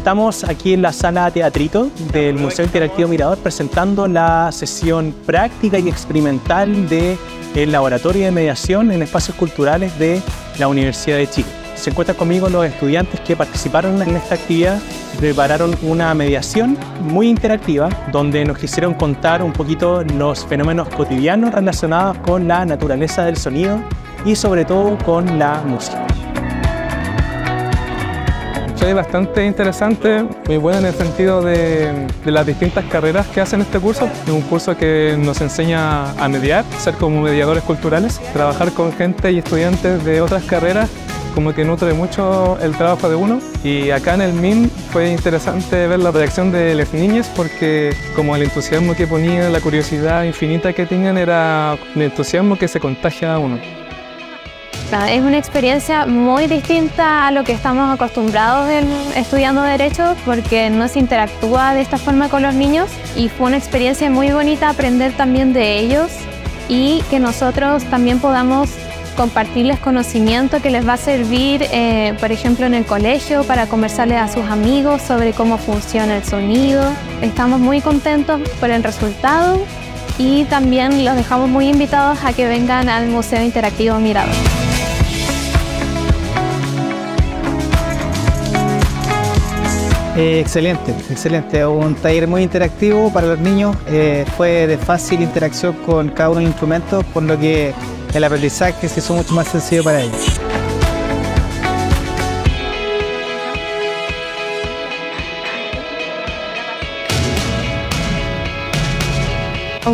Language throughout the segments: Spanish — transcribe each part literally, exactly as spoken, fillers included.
Estamos aquí en la Sala Teatrito del Museo Interactivo Mirador presentando la sesión práctica y experimental del Laboratorio de Mediación en Espacios Culturales de la Universidad de Chile. Se encuentran conmigo los estudiantes que participaron en esta actividad, prepararon una mediación muy interactiva donde nos quisieron contar un poquito los fenómenos cotidianos relacionados con la naturaleza del sonido y sobre todo con la música. Es bastante interesante, muy bueno en el sentido de, de las distintas carreras que hacen este curso. Es un curso que nos enseña a mediar, ser como mediadores culturales, trabajar con gente y estudiantes de otras carreras, como que nutre mucho el trabajo de uno. Y acá en el MIN fue interesante ver la reacción de las niñas porque como el entusiasmo que ponían, la curiosidad infinita que tenían, era un entusiasmo que se contagia a uno. Es una experiencia muy distinta a lo que estamos acostumbrados en estudiando Derecho porque no se interactúa de esta forma con los niños y fue una experiencia muy bonita aprender también de ellos y que nosotros también podamos compartirles conocimiento que les va a servir, eh, por ejemplo, en el colegio para conversarles a sus amigos sobre cómo funciona el sonido. Estamos muy contentos por el resultado y también los dejamos muy invitados a que vengan al Museo Interactivo Mirador. Eh, excelente, excelente. Un taller muy interactivo para los niños. Eh, fue de fácil interacción con cada uno de los instrumentos, por lo que el aprendizaje se hizo mucho más sencillo para ellos.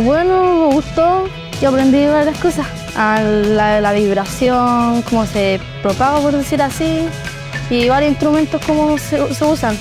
Bueno, me gustó y aprendí varias cosas. A la, la vibración, cómo se propaga, por decir así, y varios instrumentos cómo se, se usan.